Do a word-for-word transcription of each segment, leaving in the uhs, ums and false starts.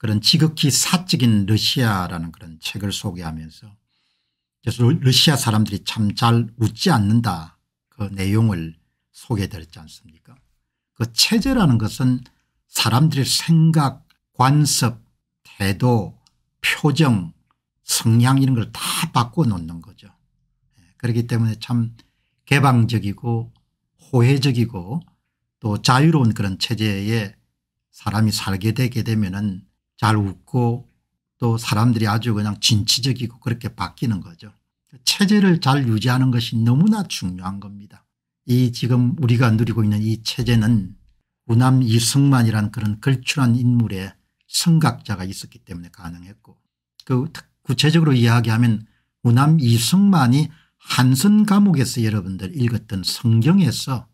그런 지극히 사적인 러시아라는 그런 책을 소개하면서 그래서 러시아 사람들이 참 잘 웃지 않는다, 그 내용을 소개해드렸지 않습니까? 그 체제라는 것은 사람들의 생각, 관습, 태도, 표정, 성향 이런 걸 다 바꿔놓는 거죠. 그렇기 때문에 참 개방적이고 호혜적이고 또 자유로운 그런 체제에 사람이 살게 되게 되면은 잘 웃고 또 사람들이 아주 그냥 진취적이고 그렇게 바뀌는 거죠. 체제를 잘 유지하는 것이 너무나 중요한 겁니다. 이 지금 우리가 누리고 있는 이 체제는 우남 이승만이라는 그런 걸출한 인물의 성각자가 있었기 때문에 가능했고, 그 구체적으로 이야기하면 우남 이승만이 한선 감옥에서 여러분들 읽었던 성경에서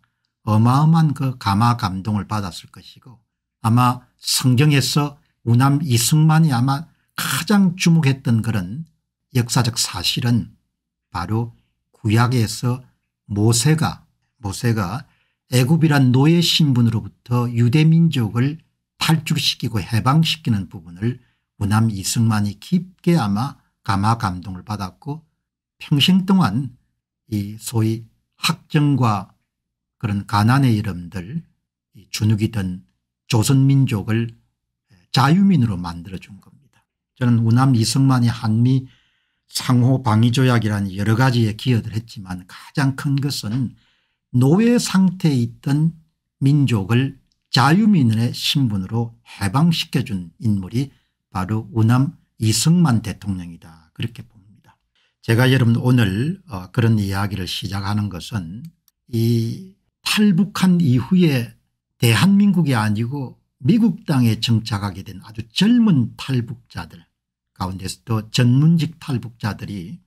어마어마한 그 감화 감동을 받았을 것이고, 아마 성경에서 우남 이승만이 아마 가장 주목했던 그런 역사적 사실은 바로 구약에서 모세가 모세가 애굽이란 노예 신분으로부터 유대민족을 탈출시키고 해방시키는 부분을 우남 이승만이 깊게 아마 감화 감동을 받았고, 평생 동안 이 소위 학정과 그런 가난의 이름들 주눅이던 조선민족을 자유민으로 만들어준 겁니다. 저는 우남 이승만이 한미 상호방위조약이라는 여러 가지에 기여를 했지만 가장 큰 것은 노예 상태에 있던 민족을 자유민의 신분으로 해방시켜준 인물이 바로 우남 이승만 대통령이다, 그렇게 봅니다. 제가 여러분 오늘 그런 이야기를 시작하는 것은 이 탈북한 이후에 대한민국이 아니고 미국 땅에 정착하게 된 아주 젊은 탈북자들 가운데서도 전문직 탈북자들이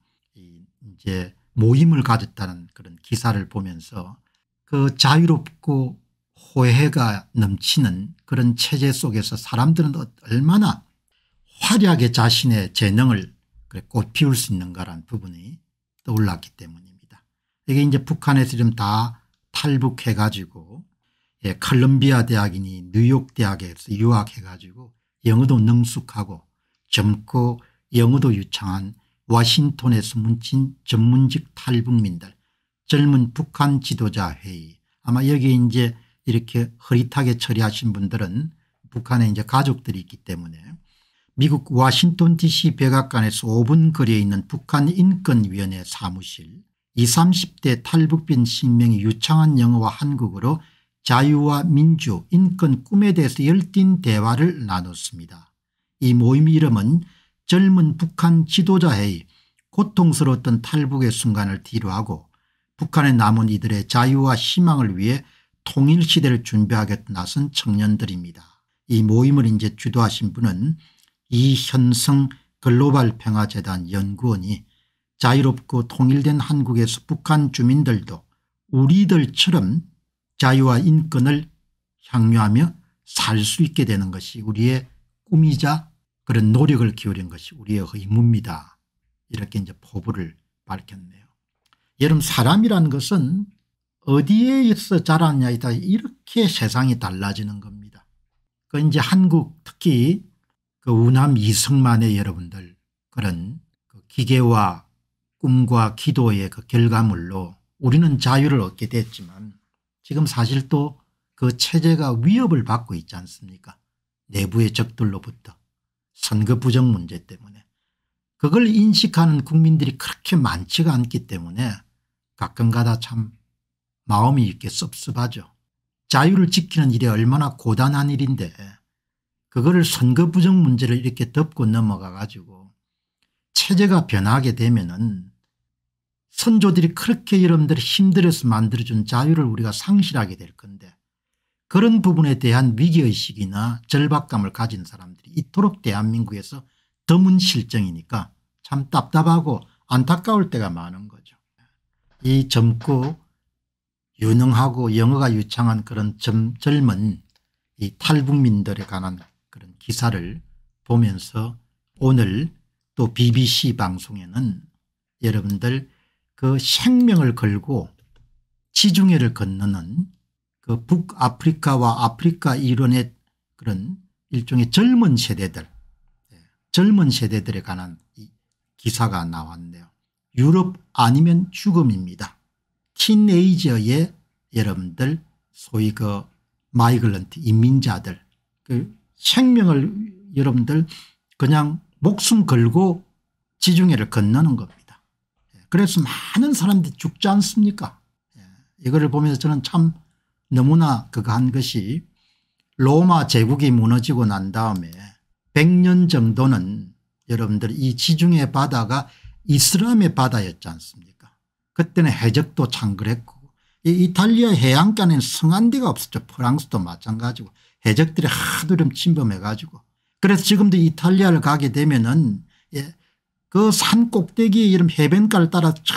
이제 모임을 가졌다는 그런 기사를 보면서 그 자유롭고 호혜가 넘치는 그런 체제 속에서 사람들은 얼마나 화려하게 자신의 재능을 꽃피울 수 있는가라는 부분이 떠올랐기 때문입니다. 이게 이제 북한에서 지금 다 탈북해 가지고 예, 컬럼비아 대학이니 뉴욕 대학에서 유학해가지고 영어도 능숙하고 젊고 영어도 유창한 워싱턴에서 뭉친 전문직 탈북민들, 젊은 북한 지도자 회의, 아마 여기 이제 이렇게 흐릿하게 처리하신 분들은 북한에 이제 가족들이 있기 때문에 미국 워싱턴 디씨 백악관에서 오 분 거리에 있는 북한 인권위원회 사무실, 이십 삼십 대 탈북민 신명이 유창한 영어와 한국어로 자유와 민주, 인권, 꿈에 대해서 열띤 대화를 나눴습니다. 이 모임 이름은 젊은 북한 지도자회의, 고통스러웠던 탈북의 순간을 뒤로하고 북한에 남은 이들의 자유와 희망을 위해 통일시대를 준비하겠다 나선 청년들입니다. 이 모임을 이제 주도하신 분은 이현성 글로벌평화재단 연구원이 자유롭고 통일된 한국에서 북한 주민들도 우리들처럼 자유와 인권을 향유하며 살 수 있게 되는 것이 우리의 꿈이자 그런 노력을 기울인 것이 우리의 의무입니다. 이렇게 이제 포부를 밝혔네요. 여러분, 사람이라는 것은 어디에서 자라느냐에 따라 이렇게 세상이 달라지는 겁니다. 그 이제 한국 특히 그 우남 이승만의 여러분들 그런 그 기계와 꿈과 기도의 그 결과물로 우리는 자유를 얻게 됐지만 지금 사실 또 그 체제가 위협을 받고 있지 않습니까? 내부의 적들로부터 선거 부정 문제 때문에 그걸 인식하는 국민들이 그렇게 많지가 않기 때문에 가끔가다 참 마음이 이렇게 섭섭하죠. 자유를 지키는 일이 얼마나 고단한 일인데 그거를 선거 부정 문제를 이렇게 덮고 넘어가 가지고 체제가 변하게 되면은 선조들이 그렇게 여러분들 힘들어서 만들어준 자유를 우리가 상실하게 될 건데 그런 부분에 대한 위기의식이나 절박감을 가진 사람들이 이토록 대한민국에서 드문 실정이니까 참 답답하고 안타까울 때가 많은 거죠. 이 젊고 유능하고 영어가 유창한 그런 젊, 젊은 이 탈북민들에 관한 그런 기사를 보면서 오늘 또 비비씨 방송에는 여러분들 그 생명을 걸고 지중해를 건너는 그 북아프리카와 아프리카 이론의 그런 일종의 젊은 세대들, 젊은 세대들에 관한 이 기사가 나왔네요. 유럽 아니면 죽음입니다. 티네이저의 여러분들 소위 그 마이글런트 이민자들, 그 생명을 여러분들 그냥 목숨 걸고 지중해를 건너는 겁니다. 그래서 많은 사람들이 죽지 않습니까? 이거를 보면서 저는 참 너무나 그거 한 것이, 로마 제국이 무너지고 난 다음에 백 년 정도는 여러분들 이 지중해 바다가 이슬람의 바다였지 않습니까? 그때는 해적도 창궐했고 이탈리아 해안가에는 성한 데가 없었죠. 프랑스도 마찬가지고 해적들이 하도 좀 침범해 가지고. 그래서 지금도 이탈리아를 가게 되면은 예, 그 산 꼭대기에 이런 해변가를 따라 차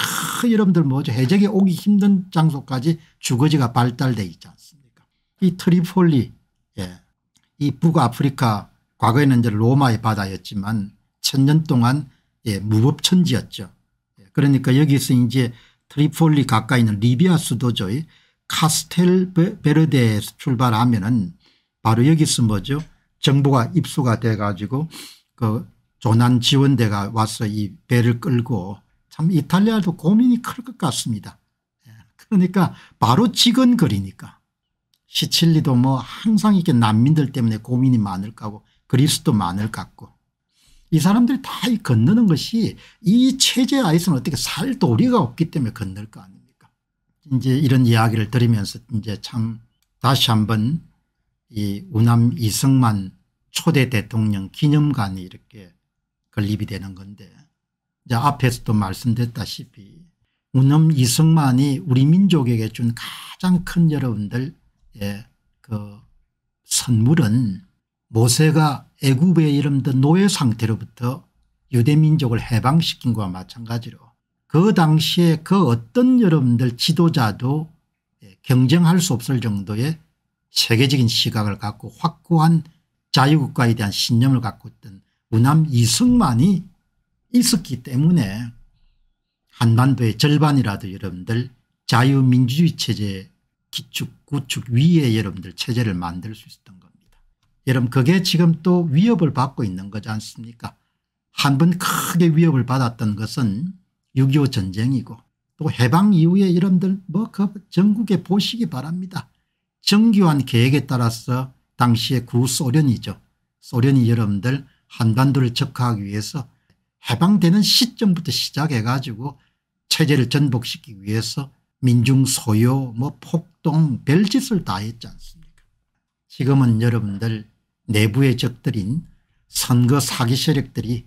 여러분들 뭐죠, 해적이 오기 힘든 장소까지 주거지가 발달되어 있지 않습니까? 이 트리폴리, 예, 이 북아프리카, 과거에는 이제 로마의 바다였지만 천년 동안 예, 무법천지였죠. 예, 그러니까 여기서 이제 트리폴리 가까이 있는 리비아 수도죠의 카스텔베르데에서 출발하면은 바로 여기서 뭐죠, 정부가 입수가 돼 가지고 그 조난 지원대가 와서 이 배를 끌고, 참 이탈리아도 고민이 클 것 같습니다. 그러니까 바로 직언거리니까. 시칠리도 뭐 항상 이렇게 난민들 때문에 고민이 많을 거고 그리스도 많을 것 같고. 이 사람들이 다 이 건너는 것이 이 체제 아에서는 어떻게 살 도리가 없기 때문에 건널 거 아닙니까? 이제 이런 이야기를 들으면서 이제 참 다시 한번 이 우남 이승만 초대 대통령 기념관이 이렇게 건립이 되는 건데, 이제 앞에서도 말씀드렸다시피 우남 이승만이 우리 민족에게 준 가장 큰 여러분들 예, 그 선물은 모세가 애굽의 이름든 노예 상태로부터 유대민족을 해방시킨 것과 마찬가지로 그 당시에 그 어떤 여러분들 지도자도 경쟁할 수 없을 정도의 세계적인 시각을 갖고 확고한 자유국가에 대한 신념을 갖고 있던 우남 이승만이 있었기 때문에 한반도의 절반이라도 여러분들 자유민주주의 체제 기축 구축 위에 여러분들 체제를 만들 수 있었던 겁니다. 여러분 그게 지금 또 위협을 받고 있는 거지 않습니까? 한 번 크게 위협을 받았던 것은 육이오 전쟁이고, 또 해방 이후에 여러분들 뭐 그 전국에 보시기 바랍니다. 정교한 계획에 따라서 당시의 구소련이죠. 소련이 여러분들 한반도를 적화하기 위해서 해방되는 시점부터 시작해 가지고 체제를 전복시키기 위해서 민중 소요 뭐 폭동 별짓을 다 했지 않습니까? 지금은 여러분들 내부의 적들인 선거 사기 세력들이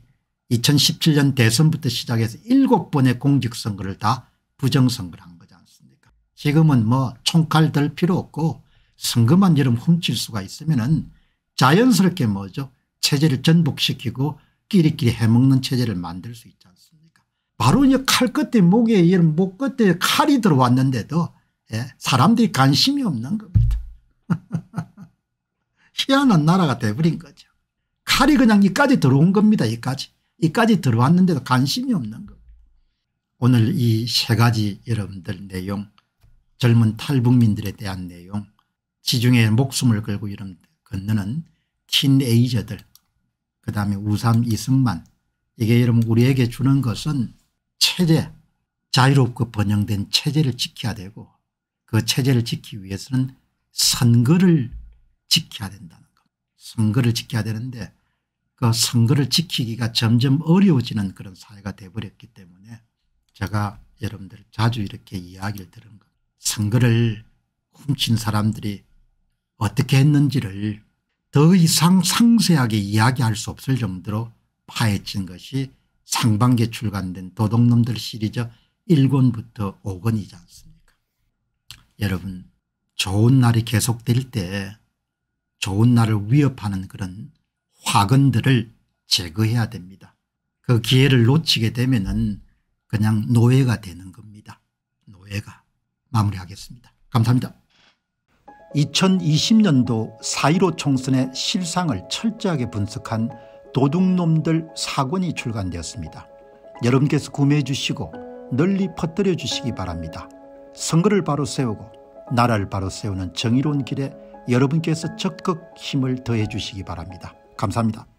이천십칠 년 대선부터 시작해서 일곱 번의 공직선거를 다 부정선거를 한 거지 않습니까? 지금은 뭐 총칼 들 필요 없고 선거만 여러분 훔칠 수가 있으면은 자연스럽게 뭐죠, 체제를 전복시키고 끼리끼리 해먹는 체제를 만들 수 있지 않습니까? 바로 이제 칼끝에 목에 이런 목끝에 칼이 들어왔는데도 예, 사람들이 관심이 없는 겁니다. 희한한 나라가 돼버린 거죠. 칼이 그냥 이까지 들어온 겁니다. 이까지 이까지 들어왔는데도 관심이 없는 겁니다. 오늘 이 세 가지 여러분들 내용, 젊은 탈북민들에 대한 내용, 지중해 목숨을 걸고 이런 건너는 티네이저들, 그다음에 우삼 이승만, 이게 여러분 우리에게 주는 것은 체제, 자유롭고 번영된 체제를 지켜야 되고 그 체제를 지키기 위해서는 선거를 지켜야 된다는 것. 선거를 지켜야 되는데 그 선거를 지키기가 점점 어려워지는 그런 사회가 돼버렸기 때문에 제가 여러분들 자주 이렇게 이야기를 들은 것. 선거를 훔친 사람들이 어떻게 했는지를 더 이상 상세하게 이야기할 수 없을 정도로 파헤친 것이 상반기에 출간된 도둑놈들 시리즈 일 권부터 오 권이지 않습니까? 여러분 좋은 날이 계속될 때 좋은 날을 위협하는 그런 화근들을 제거해야 됩니다. 그 기회를 놓치게 되면은 그냥 노예가 되는 겁니다. 노예가. 마무리하겠습니다. 감사합니다. 이천이십 년도 사 일오 총선의 실상을 철저하게 분석한 도둑놈들 사 권이 출간되었습니다. 여러분께서 구매해 주시고 널리 퍼뜨려 주시기 바랍니다. 선거를 바로 세우고 나라를 바로 세우는 정의로운 길에 여러분께서 적극 힘을 더해 주시기 바랍니다. 감사합니다.